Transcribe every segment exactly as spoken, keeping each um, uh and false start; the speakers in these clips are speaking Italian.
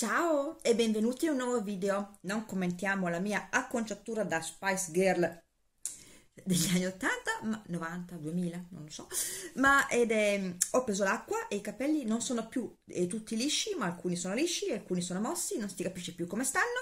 Ciao e benvenuti a un nuovo video. Non commentiamo la mia acconciatura da Spice Girl degli anni ottanta, ma novanta, duemila, non lo so, ma ed è, ho preso l'acqua e i capelli non sono più eh, tutti lisci, ma alcuni sono lisci, alcuni sono mossi, non si capisce più come stanno,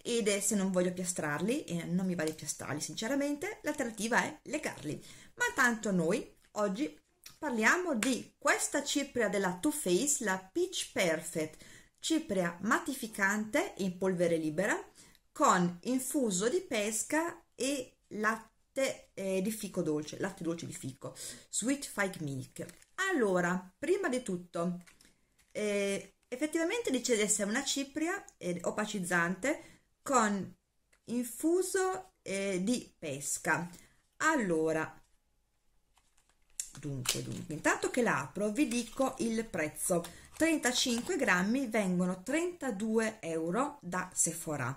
ed è, se non voglio piastrarli, e eh, non mi vale piastrarli sinceramente, l'alternativa è legarli. Ma tanto noi oggi parliamo di questa cipria della Too Faced, la Peach Perfect, cipria mattificante in polvere libera con infuso di pesca e latte eh, di fico dolce, latte dolce di fico, sweet fig milk. Allora, prima di tutto, eh, effettivamente dice di essere una cipria eh, opacizzante con infuso eh, di pesca. Allora, dunque, dunque, intanto che la apro vi dico il prezzo. trentacinque grammi, vengono trentadue euro da Sephora.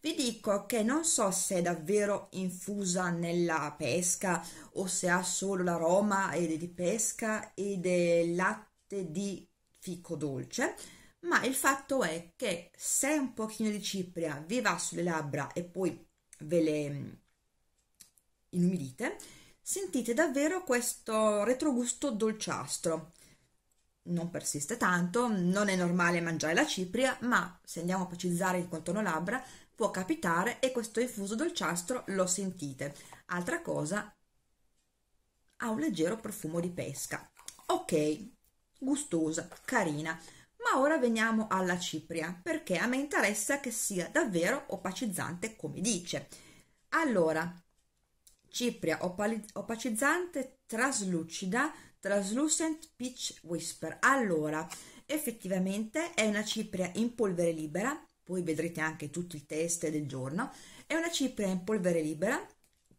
Vi dico che non so se è davvero infusa nella pesca o se ha solo l'aroma di pesca e del latte di fico dolce, ma il fatto è che se un pochino di cipria vi va sulle labbra e poi ve le inumidite, sentite davvero questo retrogusto dolciastro. Non persiste tanto, non è normale mangiare la cipria, ma se andiamo a opacizzare il contorno labbra può capitare e questo infuso dolciastro lo sentite. Altra cosa, ha un leggero profumo di pesca. Ok, gustosa, carina, ma ora veniamo alla cipria, perché a me interessa che sia davvero opacizzante come dice. Allora, cipria opacizzante, traslucida, translucent peach whisper. Allora, effettivamente è una cipria in polvere libera, poi vedrete anche tutto il test del giorno, è una cipria in polvere libera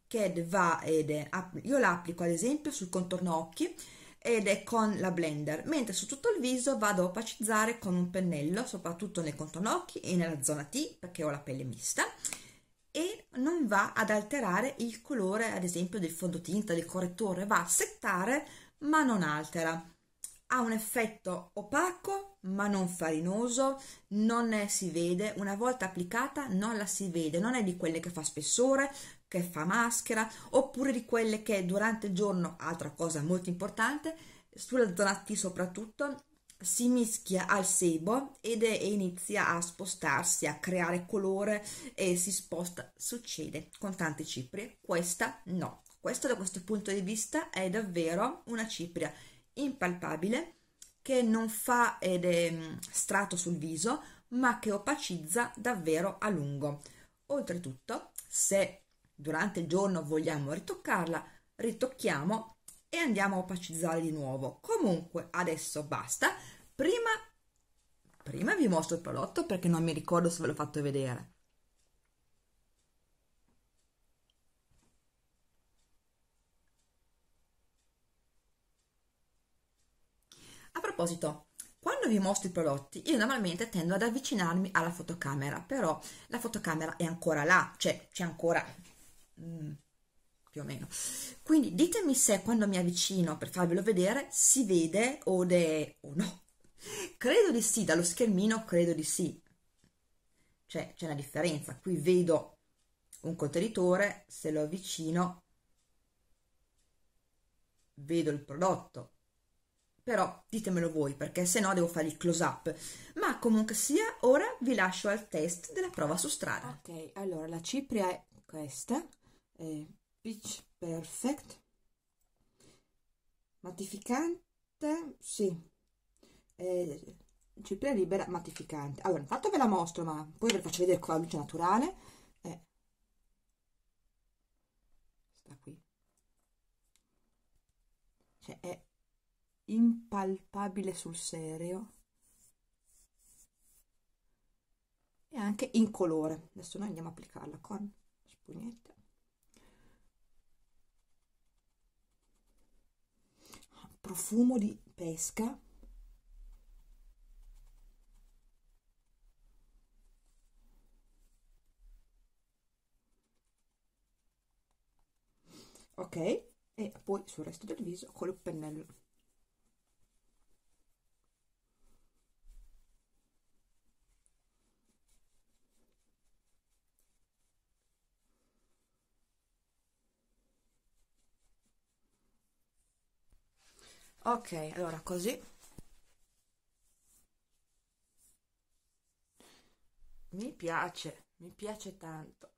che va ed è, io la applico ad esempio sul contorno occhi ed è con la blender, mentre su tutto il viso vado a opacizzare con un pennello, soprattutto nel contorno occhi e nella zona T, perché ho la pelle mista, e non va ad alterare il colore ad esempio del fondotinta, del correttore, va a settare ma non altera. Ha un effetto opaco ma non farinoso, non si vede, una volta applicata non la si vede, non è di quelle che fa spessore, che fa maschera, oppure di quelle che durante il giorno, altra cosa molto importante, sulla zona T soprattutto, si mischia al sebo ed è, e inizia a spostarsi, a creare colore e si sposta. Succede con tante ciprie, questa no. Questo da questo punto di vista è davvero una cipria impalpabile che non fa ed è, strato sul viso, ma che opacizza davvero a lungo. Oltretutto, se durante il giorno vogliamo ritoccarla, ritocchiamo e andiamo a opacizzare di nuovo. Comunque adesso basta, prima, prima vi mostro il prodotto perché non mi ricordo se ve l'ho fatto vedere. A proposito, quando vi mostro i prodotti io normalmente tendo ad avvicinarmi alla fotocamera, però la fotocamera è ancora là, cioè c'è ancora... Mm. più o meno, quindi ditemi se quando mi avvicino per farvelo vedere si vede o de... o no. Credo di sì, dallo schermino credo di sì, cioè c'è una differenza, qui vedo un contenitore, se lo avvicino vedo il prodotto, però ditemelo voi perché se no devo fare il close up, ma comunque sia ora vi lascio al test della prova su strada. Ok, allora la cipria è questa, è... Peach Perfect, mattificante, sì, eh, cipria libera mattificante. Allora, intanto ve la mostro, ma poi ve la faccio vedere con la luce naturale. Eh, sta qui. Cioè, è impalpabile sul serio. E anche incolore. Adesso noi andiamo a applicarla con spugnetta. Profumo di pesca, ok, e poi sul resto del viso con il pennello. Ok, allora così mi piace, mi piace tanto,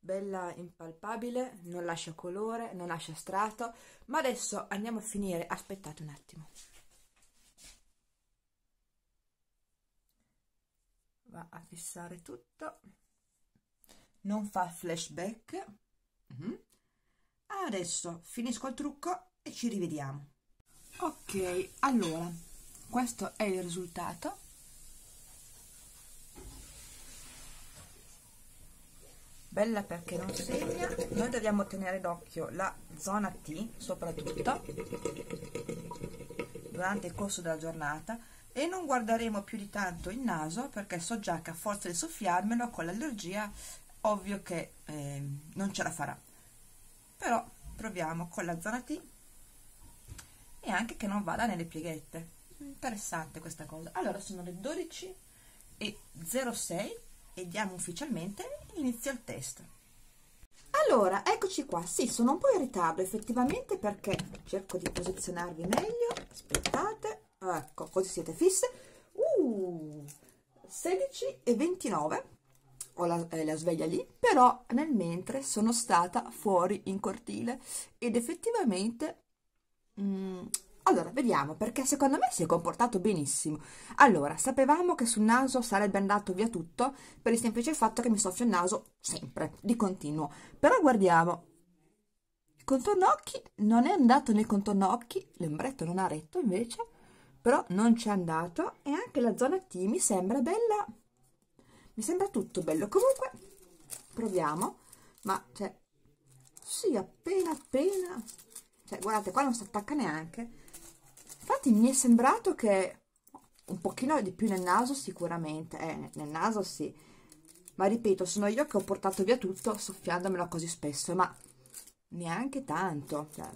bella impalpabile, non lascia colore, non lascia strato. Ma adesso andiamo a finire, aspettate un attimo, va a fissare tutto, non fa flashback. Mm-hmm. Adesso finisco il trucco e ci rivediamo. Ok, allora questo è il risultato. Bella perché non segna. Noi dobbiamo tenere d'occhio la zona T soprattutto durante il corso della giornata e non guarderemo più di tanto il naso, perché so già che a forza di soffiarmelo con l'allergia ovvio che eh, non ce la farà. Però proviamo con la zona T e anche che non vada nelle pieghette. Interessante questa cosa. Allora sono le dodici e zero sei e diamo ufficialmente inizio il test. Allora eccoci qua. Sì, sono un po' in ritardo effettivamente, perché cerco di posizionarvi meglio. Aspettate, ecco, così siete fisse. uh, sedici e ventinove ho la, eh, la sveglia lì, però nel mentre sono stata fuori in cortile ed effettivamente mh, allora vediamo, perché secondo me si è comportato benissimo. Allora sapevamo che sul naso sarebbe andato via tutto per il semplice fatto che mi soffio il naso sempre di continuo, però guardiamo il contorno occhi, non è andato nel contorno occhi, l'ombretto non ha retto invece, però non c'è andato, e anche la zona T mi sembra bella, mi sembra tutto bello. Comunque proviamo, ma cioè sì, appena appena, cioè guardate qua non si attacca neanche. Infatti mi è sembrato che un pochino di più nel naso sicuramente, eh, nel naso sì, ma ripeto, sono io che ho portato via tutto soffiandomelo così spesso, ma neanche tanto, cioè,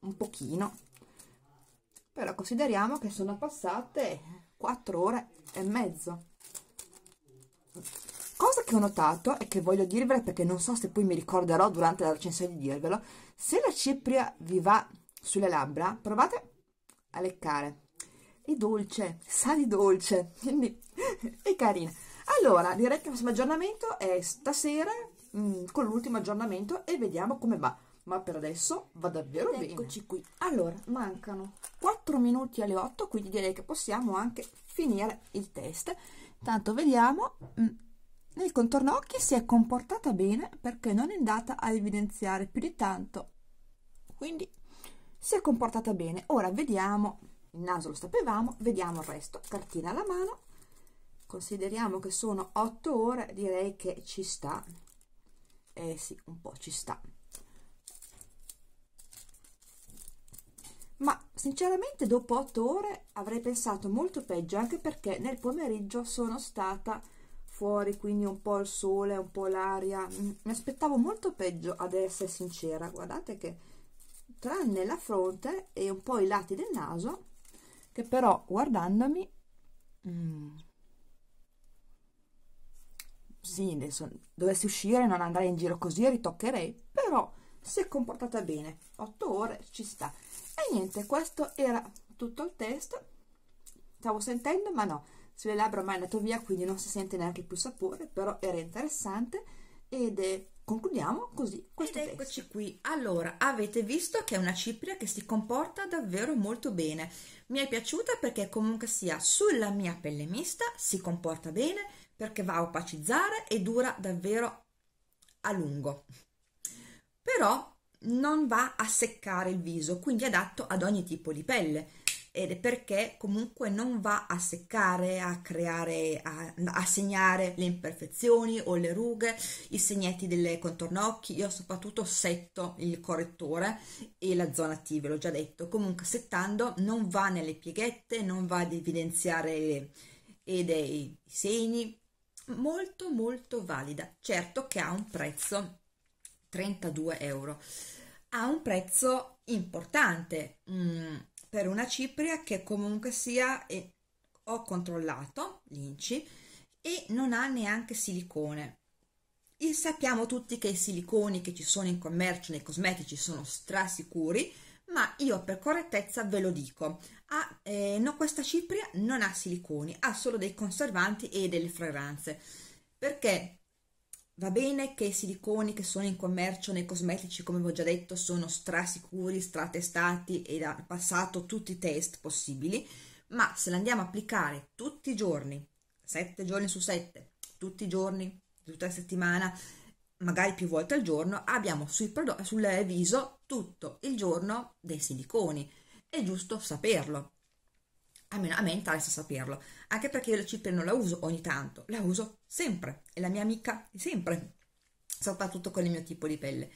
un pochino. Però consideriamo che sono passate quattro ore e mezzo. Cosa che ho notato e che voglio dirvela, perché non so se poi mi ricorderò durante la recensione di dirvelo, se la cipria vi va sulle labbra provate a leccare, è dolce, sa di dolce, quindi è carina. Allora direi che il prossimo aggiornamento è stasera mh, con l'ultimo aggiornamento e vediamo come va, ma per adesso va davvero bene. Eccoci qui. Allora mancano quattro minuti alle otto, quindi direi che possiamo anche finire il test. Tanto vediamo. Mh, Nel contorno occhi si è comportata bene perché non è andata a evidenziare più di tanto, quindi si è comportata bene. Ora vediamo, il naso lo sapevamo, vediamo il resto, cartina alla mano, consideriamo che sono otto ore, direi che ci sta, eh sì, un po' ci sta, ma sinceramente dopo otto ore avrei pensato molto peggio, anche perché nel pomeriggio sono stata fuori, quindi un po' il sole, un po' l'aria, mi aspettavo molto peggio ad essere sincera. Guardate che tranne la fronte e un po' i lati del naso, che però guardandomi mm, sì, adesso dovessi uscire non andrei in giro così, ritoccherei, però si è comportata bene, otto ore ci sta. E niente, questo era tutto il test. Stavo sentendo, ma no, sulle labbra ormai è andato via, quindi non si sente neanche più sapore, però era interessante ed è, concludiamo così questo ed test. Eccoci qui. Allora avete visto che è una cipria che si comporta davvero molto bene, mi è piaciuta perché comunque sia sulla mia pelle mista si comporta bene, perché va a opacizzare e dura davvero a lungo, però non va a seccare il viso, quindi è adatto ad ogni tipo di pelle, ed è perché comunque non va a seccare, a creare, a, a segnare le imperfezioni o le rughe, i segnetti del contorno occhi. Io soprattutto setto il correttore e la zona T, ve l'ho già detto. Comunque settando non va nelle pieghette, non va ad evidenziare dei segni, molto molto valida. Certo che ha un prezzo, trentadue euro, ha un prezzo importante, mm, per una cipria che comunque sia, eh, ho controllato l'I N C I e non ha neanche silicone, E sappiamo tutti che i siliconi che ci sono in commercio nei cosmetici sono strasicuri, ma io per correttezza ve lo dico, ah, eh, no, questa cipria non ha siliconi, ha solo dei conservanti e delle fragranze, perché va bene che i siliconi che sono in commercio nei cosmetici, come vi ho già detto, sono strasicuri, stratestati e hanno passato tutti i test possibili, ma se li andiamo a applicare tutti i giorni, sette giorni su sette, tutti i giorni, tutta la settimana, magari più volte al giorno, abbiamo sui sul viso tutto il giorno dei siliconi. È giusto saperlo, almeno a me interessa saperlo, anche perché io la cipria non la uso ogni tanto, la uso sempre, è la mia amica di sempre, soprattutto con il mio tipo di pelle.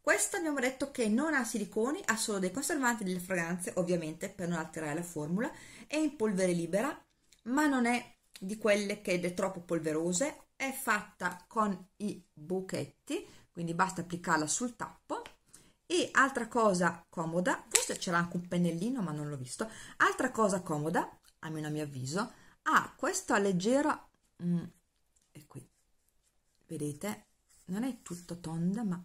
Questa abbiamo detto che non ha siliconi, ha solo dei conservanti e delle fragranze, ovviamente per non alterare la formula, è in polvere libera, ma non è di quelle che è troppo polverose, è fatta con i buchetti, quindi basta applicarla sul tappo. E altra cosa comoda, forse c'era anche un pennellino ma non l'ho visto, altra cosa comoda, almeno a mio avviso, ha questa leggera, mm, e qui, vedete, non è tutta tonda ma,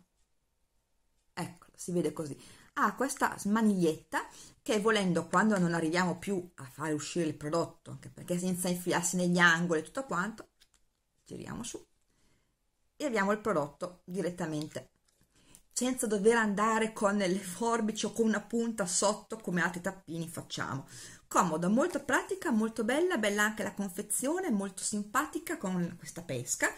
ecco, si vede così, ha questa maniglietta che volendo, quando non arriviamo più a fare uscire il prodotto, anche perché senza infilarsi negli angoli e tutto quanto, giriamo su e abbiamo il prodotto direttamente, senza dover andare con le forbici o con una punta sotto come altri tappini facciamo. Comoda, molto pratica, molto bella, bella anche la confezione, molto simpatica con questa pesca,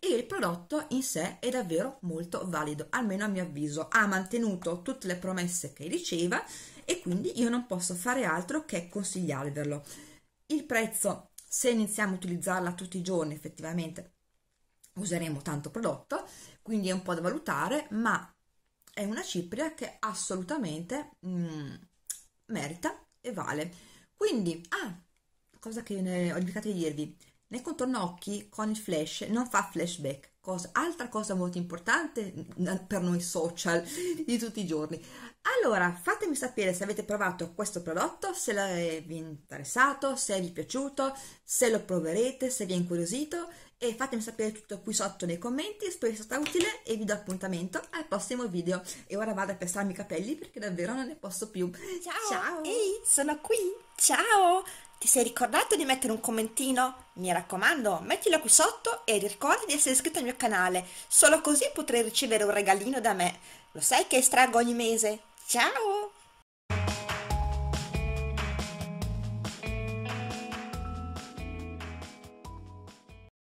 e il prodotto in sé è davvero molto valido, almeno a mio avviso. Ha mantenuto tutte le promesse che riceva e quindi io non posso fare altro che consigliarvelo. Il prezzo, se iniziamo a utilizzarla tutti i giorni, effettivamente useremo tanto prodotto, quindi è un po' da valutare, ma è una cipria che assolutamente mm, merita e vale. Quindi, ah, cosa che ne ho dimenticato di dirvi, nel contorno occhi con il flash non fa flashback, cosa, altra cosa molto importante per noi social di tutti i giorni. Allora, fatemi sapere se avete provato questo prodotto, se vi è interessato, se vi è piaciuto, se lo proverete, se vi è incuriosito, e fatemi sapere tutto qui sotto nei commenti. Spero sia stata utile e vi do appuntamento al prossimo video. E ora vado a piastrarmi i capelli perché davvero non ne posso più. Ciao, ciao. Ehi, sono qui, ciao, ti sei ricordato di mettere un commentino? Mi raccomando, mettilo qui sotto e ricorda di essere iscritto al mio canale, solo così potrai ricevere un regalino da me, lo sai che estraggo ogni mese. Ciao.